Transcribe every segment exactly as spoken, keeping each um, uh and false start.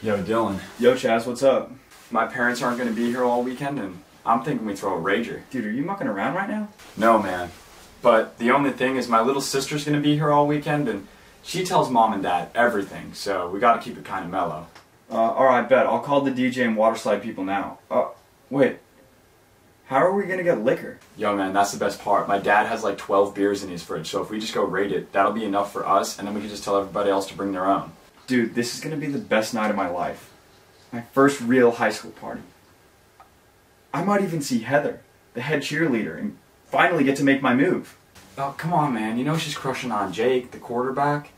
Yo, Dylan. Yo, Chaz, what's up? My parents aren't going to be here all weekend, and I'm thinking we throw a rager. Dude, are you mucking around right now? No, man. But the only thing is my little sister's going to be here all weekend, and she tells Mom and Dad everything, so we got to keep it kind of mellow. Uh, alright, bet. I'll call the D J and Waterslide people now. Uh, wait. How are we going to get liquor? Yo, man, that's the best part. My dad has like twelve beers in his fridge, so if we just go raid it, that'll be enough for us, and then we can just tell everybody else to bring their own. Dude, this is going to be the best night of my life. My first real high school party. I might even see Heather, the head cheerleader, and finally get to make my move. Oh, come on, man. You know she's crushing on Jake, the quarterback.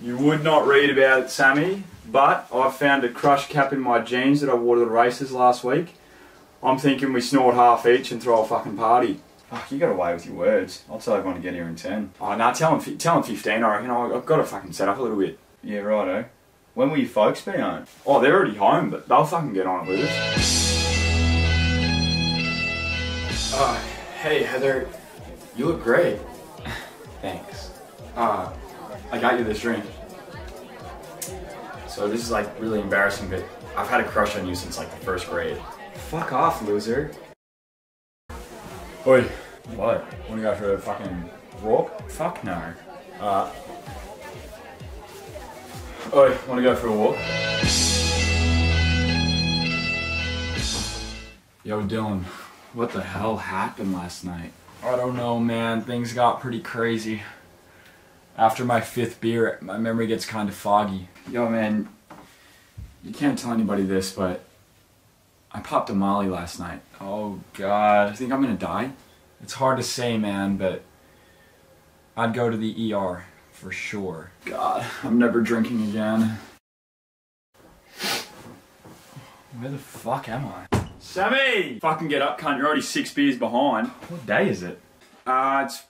You would not read about it, Sammy, but I found a crush cap in my jeans that I wore to the races last week. I'm thinking we snort half each and throw a fucking party. Fuck, you got away with your words. I'll tell everyone to get here in ten. Oh, nah, tell them, tell them fifteen, I reckon. I've got to fucking set up a little bit. Yeah, righto. When will your folks be home? Oh, they're already home, but they'll fucking get on it with us. Uh, hey, Heather. You look great. Thanks. Uh, I got you this drink. So this is like really embarrassing, but I've had a crush on you since like the first grade. Fuck off, loser. Oi. What? Wanna go for a fucking walk? Fuck no. Uh. Oi, wanna go for a walk? Yo, Dylan, what the hell happened last night? I don't know, man. Things got pretty crazy. After my fifth beer, my memory gets kind of foggy. Yo, man, you can't tell anybody this, but I popped a molly last night. Oh, God. You think I'm gonna die? It's hard to say, man, but I'd go to the E R for sure. God, I'm never drinking again. Where the fuck am I? Sammy! Fucking get up, cunt. You're already six beers behind. What day is it? Uh, it's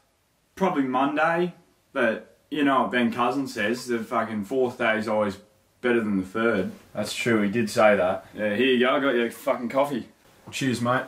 probably Monday, but you know what Ben Cousins says, the fucking fourth day is always better than the third. That's true, he did say that. Yeah, here you go, I got your fucking coffee. Cheers, mate.